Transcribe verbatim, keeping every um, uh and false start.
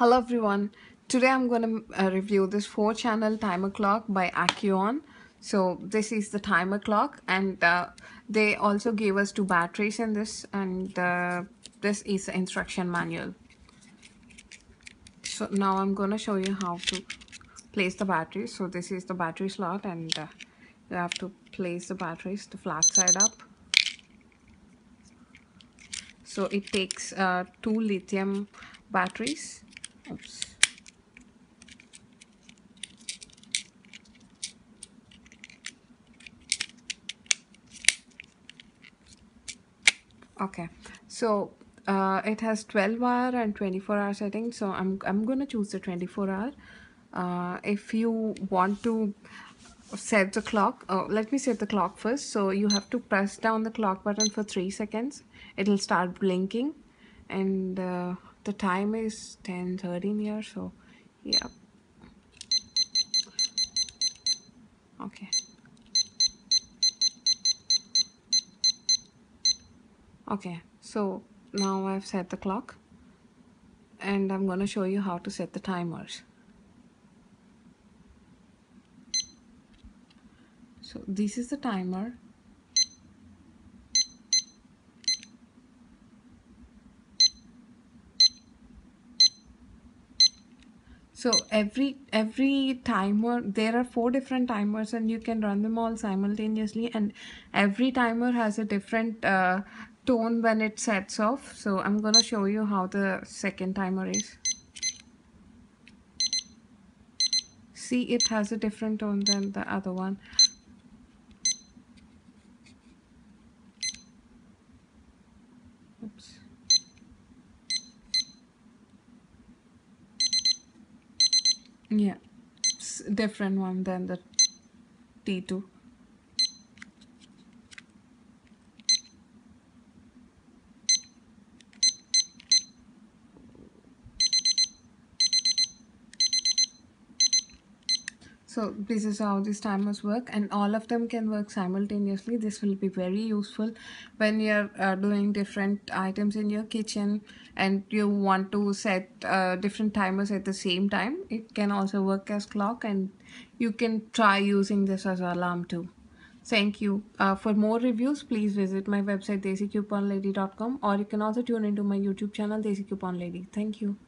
Hello everyone, today I'm going to uh, review this four channel timer clock by Acuon. So this is the timer clock, and uh, they also gave us two batteries in this, and uh, this is the instruction manual. So now I'm going to show you how to place the batteries. So this is the battery slot, and uh, you have to place the batteries the flat side up. So it takes uh, two lithium batteries. Oops. Okay, so uh, it has twelve hour and twenty-four hour settings, so I'm, I'm gonna choose the twenty-four hour. Uh, if you want to set the clock, oh, let me set the clock first. So you have to press down the clock button for three seconds. It'll start blinking, and uh, the time is ten thirteen here, so yeah. Okay. Okay, so now I've set the clock, and I'm going to show you how to set the timers. So this is the timer. So every every timer, there are four different timers, and you can run them all simultaneously, and every timer has a different uh, tone when it sets off. So I'm gonna show you how the second timer is. See, it has a different tone than the other one. Oops. Yeah, it's a different one than the T two. So this is how these timers work, and all of them can work simultaneously. This will be very useful when you're uh, doing different items in your kitchen and you want to set uh, different timers at the same time. It can also work as clock, and you can try using this as alarm too. Thank you. Uh, for more reviews, please visit my website desicouponlady dot com, or you can also tune into my YouTube channel Desicouponlady. Thank you.